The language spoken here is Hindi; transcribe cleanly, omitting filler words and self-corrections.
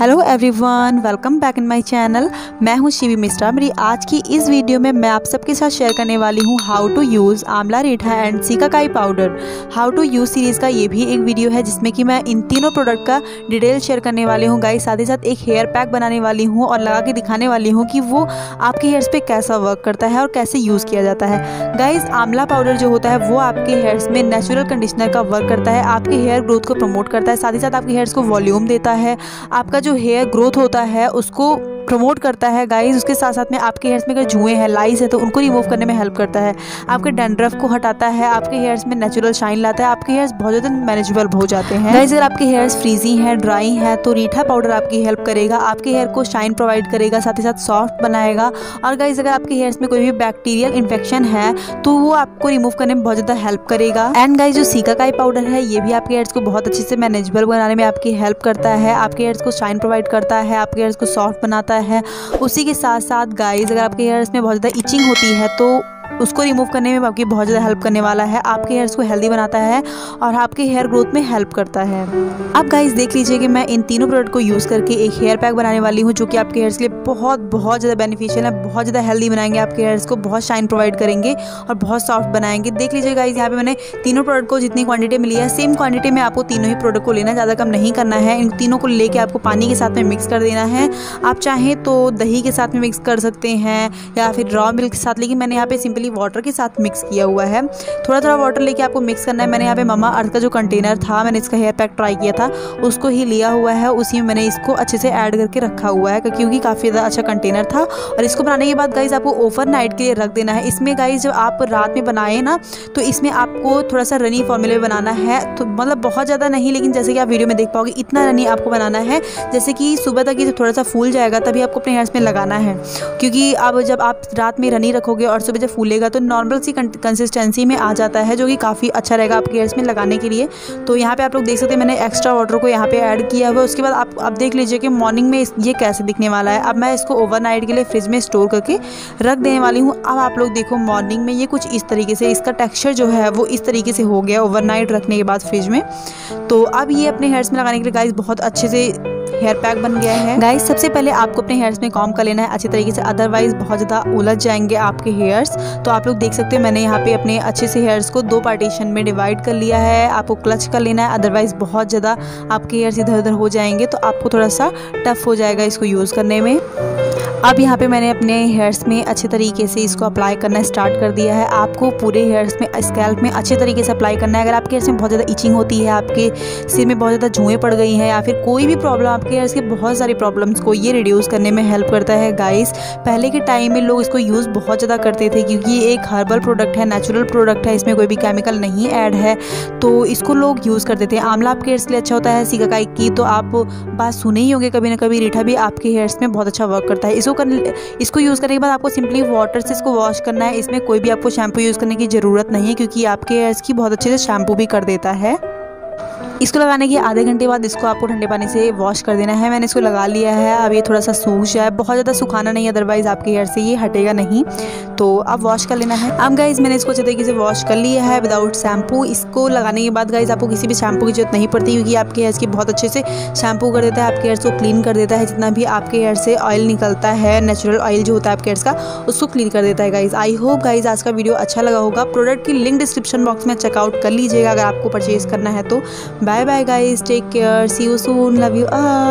Hello everyone, welcome back in my channel. मैं हूं शिवी मिश्रा। मेरी आज की इस वीडियो में मैं आप सबके साथ शेयर करने वाली हूं how to use amla reetha and shikakai powder. How to use series का ये भी एक वीडियो है जिसमें कि मैं इन तीनों प्रोडक्ट का डिटेल शेयर करने वाली हूँ गाइस। साथ ही साथ एक हेयर पैक बनाने वाली हूँ और लगा के दिखाने वाली हूँ कि वो आपके हेयर्स पर कैसा वर्क करता है और कैसे यूज़ किया जाता है गाइस। आमला पाउडर जो होता है वो आपके हेयर्स में नेचुरल कंडीशनर का वर्क करता है, आपके हेयर ग्रोथ को प्रमोट करता है, साथ ही साथ आपके हेयर्स को वॉल्यूम देता है, आपका जो हेयर ग्रोथ होता है उसको प्रमोट करता है गाइस। उसके साथ साथ में आपके हेयर्स में अगर जुएँ हैं, लाइज है तो उनको रिमूव करने में हेल्प करता है, आपके डैंड्रफ को हटाता है, आपके हेयर्स में नेचुरल शाइन लाता है, आपके हेयर्स बहुत ज़्यादा मैनेजेबल हो जाते हैं गाइस। अगर आपके हेयर्स फ्रीजी हैं, ड्राई हैं तो रीठा पाउडर आपकी हेल्प करेगा, आपके हेयर को शाइन प्रोवाइड करेगा, साथ ही साथ सॉफ्ट बनाएगा। और गाइस अगर आपके हेयर्स में कोई भी बैक्टीरियल इन्फेक्शन है तो वो आपको रिमूव करने में बहुत ज़्यादा हेल्प करेगा। एंड गाइस जो शिकाकाई पाउडर है ये भी आपके हेयर्स को बहुत अच्छे से मैनेजेबल बनाने में आपकी हेल्प करता है, आपके हेयर्स को शाइन प्रोवाइड करता है, आपके हेयर्स को सॉफ्ट बनाता है। उसी के साथ साथ गाइस अगर आपके हेयर्स में बहुत ज़्यादा इचिंग होती है तो उसको रिमूव करने में आपकी बहुत ज़्यादा हेल्प करने वाला है, आपके हेयर्स को हेल्दी बनाता है और आपके हेयर ग्रोथ में हेल्प करता है। अब गाइस देख लीजिए कि मैं इन तीनों प्रोडक्ट को यूज़ करके एक हेयर पैक बनाने वाली हूँ जो कि आपके हेयर्स के लिए बहुत ज़्यादा बेनिफिशियल है, बहुत ज़्यादा हेल्दी बनाएंगे, आपके हेयर्स को बहुत शाइन प्रोवाइड करेंगे और बहुत सॉफ्ट बनाएंगे। देख लीजिए गाइस यहाँ पे मैंने तीनों प्रोडक्ट को जितनी क्वांटिटी मिली है सेम क्वांटिटी में आपको तीनों ही प्रोडक्ट को लेना, ज़्यादा कम नहीं करना है। इन तीनों को लेकर आपको पानी के साथ में मिक्स कर देना है। आप चाहें तो दही के साथ में मिक्स कर सकते हैं या फिर रॉ मिल्क के साथ, लेकिन मैंने यहाँ पे सिंपली वाटर के साथ मिक्स किया हुआ है। थोड़ा थोड़ा वाटर लेके आपको मिक्स करना है। मैंने यहाँ पे ममा अर्थ का जो कंटेनर था, मैंने इसका हेयर पैक ट्राई किया था उसको ही लिया हुआ है, उसी में मैंने इसको अच्छे से ऐड करके रखा हुआ है क्योंकि काफ़ी ज़्यादा अच्छा कंटेनर था। और इसको बनाने के बाद गाइस आपको ओवरनाइट के लिए रख देना है। इसमें गाइस जब आप रात में बनाएं ना तो इसमें आपको थोड़ा सा रनी फॉर्मूले में बनाना है, तो मतलब बहुत ज़्यादा नहीं, लेकिन जैसे कि आप वीडियो में देख पाओगे इतना रनी आपको बनाना है जैसे कि सुबह तक ये थोड़ा सा फूल जाएगा तभी आपको अपने हेयर्स में लगाना है। क्योंकि अब जब आप रात में रनी रखोगे और सुबह जब फूलेगा तो नॉर्मल सी कंसिस्टेंसी में आ जाता है जो कि काफ़ी अच्छा रहेगा आपके हेयर्स में लगाने के लिए। तो यहाँ पे आप लोग देख सकते हैं मैंने एक्स्ट्रा वाटर को यहाँ पे ऐड किया हुआ है। उसके बाद आप देख लीजिए कि मॉर्निंग में ये कैसे दिखने वाला है। अब मैं इसको ओवरनाइट के लिए फ्रिज में स्टोर करके रख देने वाली हूँ। अब आप लोग देखो मॉर्निंग में ये कुछ इस तरीके से, इसका टेक्स्चर जो है वो इस तरीके से हो गया ओवरनाइट रखने के बाद फ्रिज में। तो अब ये अपने हेयर्स में लगाने के लिए गाइस बहुत अच्छे से हेयर पैक बन गया है। गाइस सबसे पहले आपको अपने हेयर्स में कॉम्ब कर लेना है अच्छे तरीके से, अदरवाइज बहुत ज़्यादा उलझ जाएंगे आपके हेयर्स। तो आप लोग देख सकते हैं मैंने यहाँ पे अपने अच्छे से हेयर्स को दो पार्टीशन में डिवाइड कर लिया है। आपको क्लच कर लेना है, अदरवाइज बहुत ज़्यादा आपके हेयर्स इधर उधर हो जाएंगे तो आपको थोड़ा सा टफ हो जाएगा इसको यूज़ करने में। अब यहाँ पे मैंने अपने हेयर्स में अच्छे तरीके से इसको अप्लाई करना स्टार्ट कर दिया है। आपको पूरे हेयर्स में, स्कैल्प में अच्छे तरीके से अप्लाई करना है। अगर आपके हेयर्स में बहुत ज़्यादा इचिंग होती है, आपके सिर में बहुत ज़्यादा जुएँ पड़ गई हैं या फिर कोई भी प्रॉब्लम, आपके हेयर्स के बहुत सारी प्रॉब्लम्स को ये रिड्यूस करने में हेल्प करता है गाइस। पहले के टाइम में लोग इसको यूज़ बहुत ज़्यादा करते थे क्योंकि ये एक हर्बल प्रोडक्ट है, नेचुरल प्रोडक्ट है, इसमें कोई भी केमिकल नहीं ऐड है तो इसको लोग यूज़ करते थे। आंवला आपके हेयर्स के लिए अच्छा होता है, शिकाकाई की तो आप बात सुने ही होंगे कभी ना कभी। रीठा भी आपके हेयर्स में बहुत अच्छा वर्क करता है। इसको यूज़ करने के बाद आपको सिंपली वाटर से इसको वॉश करना है। इसमें कोई भी आपको शैम्पू यूज़ करने की ज़रूरत नहीं है क्योंकि आपके हेयर्स की बहुत अच्छे से शैम्पू भी कर देता है। इसको लगाने के आधे घंटे बाद इसको आपको ठंडे पानी से वॉश कर देना है। मैंने इसको लगा लिया है। अब ये थोड़ा सा सूख जाए, बहुत ज़्यादा सुखाना नहीं, अदरवाइज आपके हेयर से ये हटेगा नहीं, तो अब वॉश कर लेना है। अब गाइज़ मैंने इसको अच्छे तरीके से वॉश कर लिया है विदाउट शैम्पू। इसको लगाने के बाद गाइज़ आपको किसी भी शैम्पू की जरूरत नहीं पड़ती क्योंकि आपके हेयर्स की बहुत अच्छे से शैम्पू कर देता है, आपके हेयर्स को क्लीन कर देता है, जितना भी आपके हेयर से ऑयल निकलता है, नेचुरल ऑयल जो होता है आपके हेयर्स का उसको क्लीन कर देता है गाइज़। आई होप गाइज़ आज का वीडियो अच्छा लगा होगा। प्रोडक्ट की लिंक डिस्क्रिप्शन बॉक्स में चेकआउट कर लीजिएगा अगर आपको परचेज़ करना है तो। Bye bye guys, take care, see you soon, love you all.